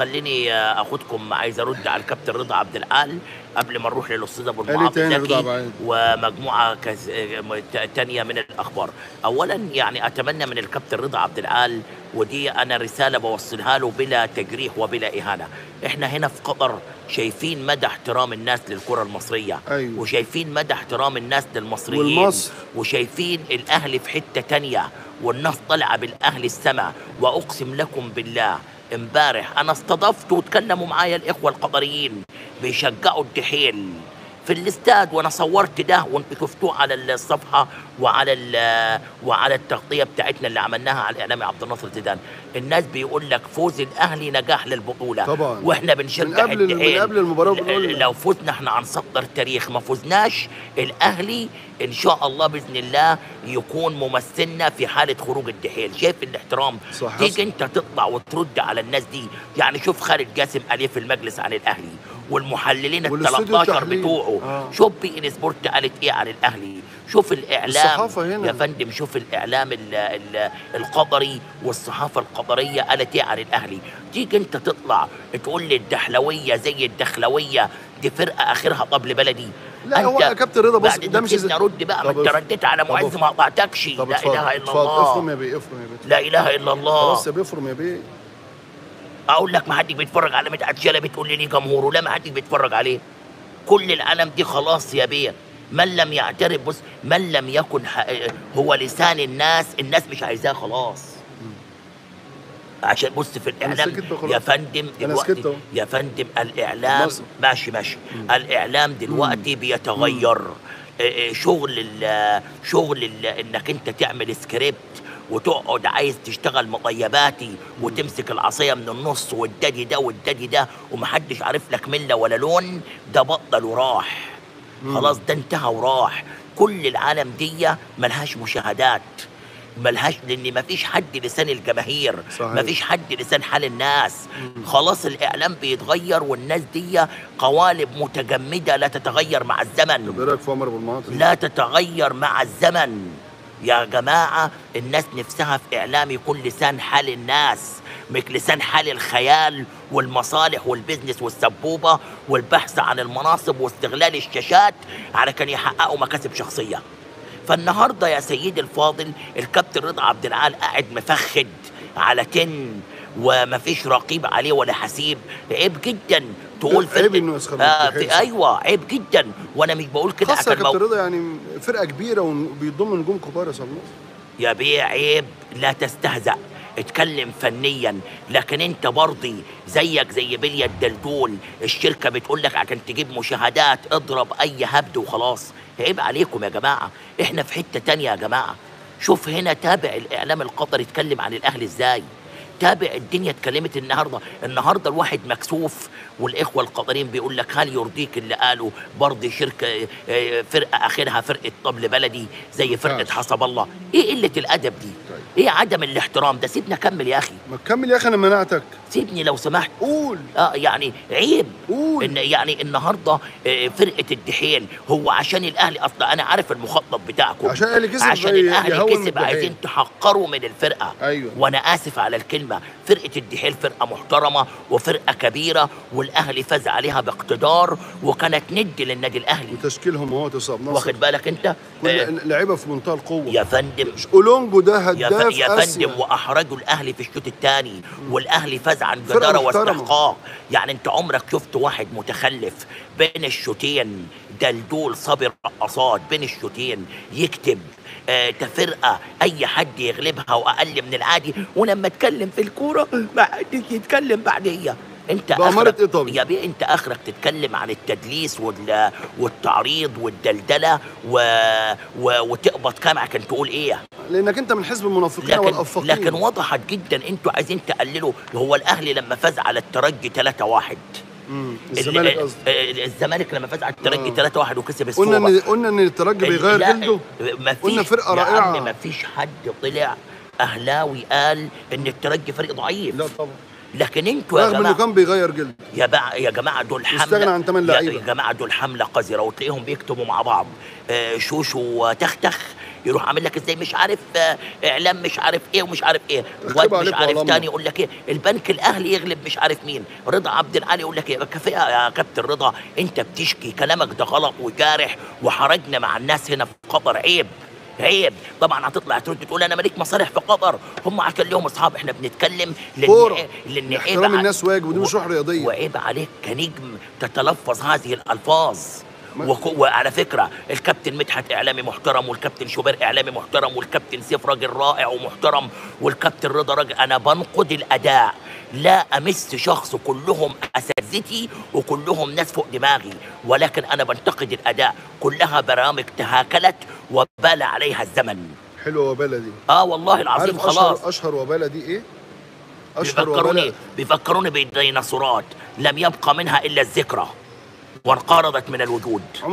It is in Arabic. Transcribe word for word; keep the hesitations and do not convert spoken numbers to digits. خليني اخدكم، عايز ارد على الكابتن رضا عبد العال قبل ما نروح للاستاذ ابو المعاطي زكي ومجموعه كز... تانيه من الاخبار. اولا يعني اتمنى من الكابتن رضا عبد العال، ودي انا رساله بوصلها له بلا تجريح وبلا اهانه، احنا هنا في قطر شايفين مدى احترام الناس للكره المصريه، أيوة. وشايفين مدى احترام الناس للمصريين والمصر. وشايفين الاهلي في حته تانيه والناس طالعه بالاهلي السما. واقسم لكم بالله امبارح انا استضفت واتكلموا معايا الاخوه القطريين بيشجعوا الدحيل في الاستاد، وانا صورت ده وانتوا شفتوه على الصفحه وعلى وعلى التغطيه بتاعتنا اللي عملناها على الاعلامي عبد الناصر زيدان. الناس بيقول لك فوز الاهلي نجاح للبطوله طبعا، واحنا بنشجع الدحيل. من قبل المباراه بنقول لو فزنا احنا هنسطر تاريخ، ما فزناش الاهلي ان شاء الله باذن الله يكون ممثلنا في حاله خروج الدحيل. شايف الاحترام؟ صح. تيجي انت تطلع وترد على الناس دي، يعني شوف خالد جاسم قال ايه في المجلس عن الاهلي، والمحللين ال ثلاثة عشر بتوعه، آه. شوف بي ان سبورت قالت ايه عن الاهلي، شوف الاعلام هنا. يا فندم شوف الاعلام ال ال القطري والصحافه القطريه قالت ايه عن الاهلي. تيجي انت تطلع تقول لي الدحلويه زي الدخلويه، دي فرقه اخرها طبل بلدي. لا هو يا كابتن رضا بص ده مش زي رد بقى، ما انت رديت على معز ما قطعتكش. لا اله الا الله، افرم يا بيه، افرم يا بيه، لا اله الا الله، بس بيفرم يا بيه. اقول لك ما حدش بيتفرج على مدحت شلبي بتقول لي ليه جمهوره؟ لا ما حدش بيتفرج عليه، كل العالم دي خلاص يا بيه. من لم يعترف بص، من لم يكن هو لسان الناس، الناس مش عايزاه خلاص. عشان بص في الاعلام يا فندم دلوقتي، يا فندم الاعلام مصر. ماشي ماشي مم. الاعلام دلوقتي مم. بيتغير. مم. شغل ال شغل ال انك انت تعمل سكريبت وتقعد عايز تشتغل مطيباتي وتمسك العصايه من النص والدادي ده والدادي ده ومحدش عارف لك مله ولا لون، ده بطل وراح خلاص، ده انتهى وراح. كل العالم دي ملهاش مشاهدات، ملهاش، لان مفيش حد لسان الجماهير، صحيح. مفيش حد لسان حال الناس، خلاص الاعلام بيتغير والناس دي قوالب متجمده لا تتغير مع الزمن. ايه رايك في عمر ابو المعاطي؟ لا تتغير مع الزمن يا جماعه، الناس نفسها في اعلام يكون لسان حال الناس، مش لسان حال الخيال والمصالح والبزنس والسبوبه والبحث عن المناصب واستغلال الشاشات على كان يحققوا مكاسب شخصيه. فالنهارده يا سيدي الفاضل الكابتن رضا عبد العال قاعد مفخد على تن ومفيش رقيب عليه ولا حسيب. عيب جدا تقول عيب انه يسخر، ايوه عيب جدا، وانا مش بقول كده خاصه كابتن رضا، يعني فرقه كبيره وبيضم نجوم كبار يا صلاح يا بيه. عيب، لا تستهزأ، اتكلم فنيا، لكن انت برضي زيك زي بلية الدلدول، الشركه بتقول لك عشان تجيب مشاهدات اضرب اي هبد وخلاص. عيب عليكم يا جماعه، احنا في حته تانيه يا جماعه. شوف هنا، تابع الاعلام القطري اتكلم عن الاهلي ازاي، تابع الدنيا اتكلمت النهارده. النهارده الواحد مكسوف، والاخوه القطريين بيقول لك هل يرضيك اللي قاله؟ برضه شركه فرقه اخرها فرقه طبل بلدي زي فرقه حسب الله. ايه قله الادب دي؟ ايه عدم الاحترام ده؟ سيبني اكمل يا اخي، ما تكمل يا اخي، انا منعتك، سيبني لو سمحت قول. اه يعني عيب قول. إن يعني النهارده فرقه الدحيل هو عشان الاهلي، اصلا انا عارف المخطط بتاعكم، عشان الاهلي كسب، عشان الاهلي كسب عايزين تحقروا من الفرقه، أيوة. وانا اسف على الكلمه، فرقه الدحيل فرقه محترمه وفرقه كبيره، والاهلي فاز عليها باقتدار وكانت ند للنادي الاهلي، وتشكيلهم هو تصاب نصر، واخد بالك انت؟ لعيبه في منتهى القوه يا فندم. اولونجو ده هداف يا فندم، واحرجوا الاهلي في الشوط الثاني، والاهلي فاز عن جداره واستحقاق. يعني انت عمرك شفت واحد متخلف بين الشوطين؟ دلدول صابر رقصات بين الشوطين يكتب آه تفرقه اي حد يغلبها واقل من العادي، ولما اتكلم في الكوره ما حدش يتكلم بعديها. انت اخرك إيه يا بيه؟ انت اخرك تتكلم عن التدليس والتعريض والدلدله و... و... وتقبض كامعك ان تقول ايه، لانك انت من حزب المنافقين والافاقين. لكن وضحت جدا انتوا عايزين تقللوا. هو الاهلي لما فاز على الترجي ثلاثة واحد، الزمالك قصدي، الزمالك لما فاز على الترجي ثلاثة واحد وكسب السوبر، قلنا ان قلنا ان الترجي بيغير جلده، قلنا فرقه رائعه، ما فيش حد طلع اهلاوي قال ان الترجي فريق ضعيف، لا طبعا. لكن انتوا يا جماعه رغم انه كان بيغير جلد يا بقى يا جماعه، دول حمله استغنى عن ثمان لعيبه يا جماعه، دول حمله قذره، وتلاقيهم بيكتبوا مع بعض آه شوشو وتختخ يروح عامل لك ازاي مش عارف اعلام مش عارف ايه ومش عارف ايه، مش عارف تاني يقول لك ايه، البنك الاهلي يغلب مش عارف مين، رضا عبد العال يقول لك ايه. كفايه يا كابتن رضا، انت بتشكي، كلامك ده غلط وجارح وحرجنا مع الناس هنا في قطر، عيب عيب. طبعا هتطلع ترد تقول انا ماليش مصالح في قطر، هم عشان لهم اصحاب، احنا بنتكلم لان لان احترام الناس واجب ودي مش روح رياضيه، وعيب عليك كنجم تتلفظ هذه الالفاظ. وعلى فكره الكابتن مدحت اعلامي محترم، والكابتن شوبير اعلامي محترم، والكابتن سيف راجل رائع ومحترم، والكابتن رضا راجل. انا بنقد الاداء، لا امس شخص، كلهم اساتذتي وكلهم ناس فوق دماغي، ولكن انا بنتقد الاداء، كلها برامج تهاكلت وبال عليها الزمن. حلوه وباله دي، اه والله العظيم. خلاص اشهر اشهر وباله دي ايه؟ اشهر بيفكروني بيفكروني بالديناصورات، لم يبقى منها الا الذكرى وانقرضت من الوجود.